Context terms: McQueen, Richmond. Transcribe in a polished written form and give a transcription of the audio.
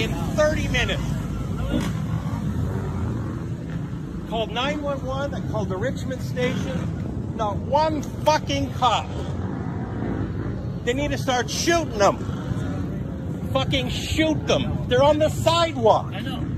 in 30 minutes. Called 911, I called the Richmond station. Not one fucking cop. They need to start shooting them. Fucking shoot them. They're on the sidewalk. I know.